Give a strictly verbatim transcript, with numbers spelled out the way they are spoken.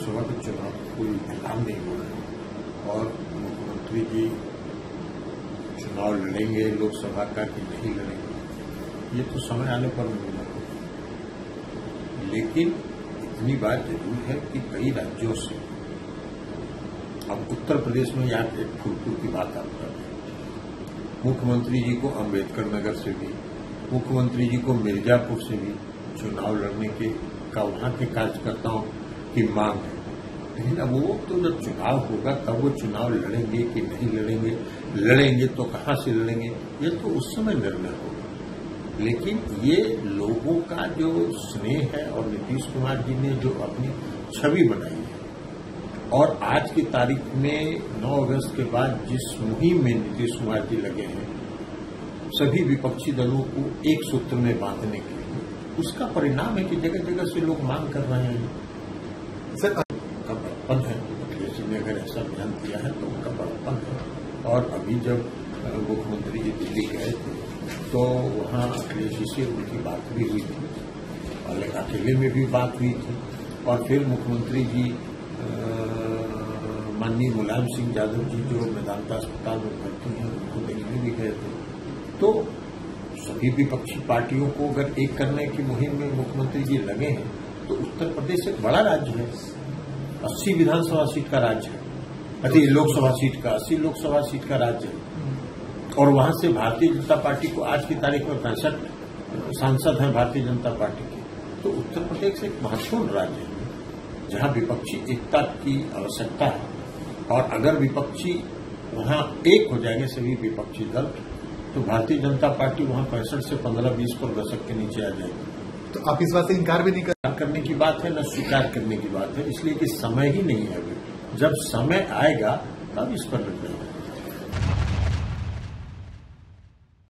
लोकसभा का चुनाव कोई खत्म नहीं हुआ है और मुख्यमंत्री जी चुनाव लड़ेंगे लोकसभा का कि नहीं लड़ेंगे ये तो समय आने पर मिलना होगा। लेकिन इतनी बात जरूर है कि कई राज्यों से, अब उत्तर प्रदेश में यहाँ एक फूलपुर की बात आप कर रहे हैं, मुख्यमंत्री जी को अंबेडकर नगर से भी, मुख्यमंत्री जी को मिर्जापुर से भी चुनाव लड़ने के का वहां के कार्यकर्ताओं की मांग है। लेकिन अब वो तो जब चुनाव होगा तब वो चुनाव लड़ेंगे कि नहीं लड़ेंगे, लड़ेंगे तो कहां से लड़ेंगे ये तो उस समय निर्णय होगा। लेकिन ये लोगों का जो स्नेह है और नीतीश कुमार जी ने जो अपनी छवि बनाई है और आज की तारीख में नौ अगस्त के बाद जिस मुहिम में नीतीश कुमार जी लगे हैं सभी विपक्षी दलों को एक सूत्र में बांधने के, उसका परिणाम है कि जगह जगह से लोग मांग कर रहे हैं। सर उनका बड़प्पन है, अखिलेश जी ने अगर ऐसा बयान किया है तो उनका बड़प्पन है। और अभी जब मुख्यमंत्री जी दिल्ली गए थे तो वहां अखिलेश जी से उनकी बात भी हुई थी और अकेले में भी बात हुई थी और फिर मुख्यमंत्री जी माननीय मुलायम सिंह यादव जी जो मेदांता अस्पताल में भर्ती हैं उनको देखने भी गए थे। तो सभी विपक्षी पार्टियों को अगर एक करने की मुहिम में मुख्यमंत्री जी लगे हैं तो उत्तर प्रदेश एक बड़ा राज्य है, अस्सी विधानसभा सीट का राज्य है, अरे लोकसभा सीट का अस्सी लोकसभा सीट का राज्य है और वहां से भारतीय जनता पार्टी को आज की तारीख में पैंसठ सांसद हैं भारतीय जनता पार्टी के। तो उत्तर प्रदेश एक महत्वपूर्ण राज्य है जहां विपक्षी एकता की आवश्यकता है और अगर विपक्षी वहां एक हो जाएंगे सभी विपक्षी दल तो भारतीय जनता पार्टी वहां पैंसठ से पंद्रह बीस पर दशक के नीचे आ जाएगी। तो आप इस बात से इनकार भी नहीं कर करने की बात है न स्वीकार करने की बात है, इसलिए कि समय ही नहीं है अभी। जब समय आएगा तब इस पर निर्णय होगा।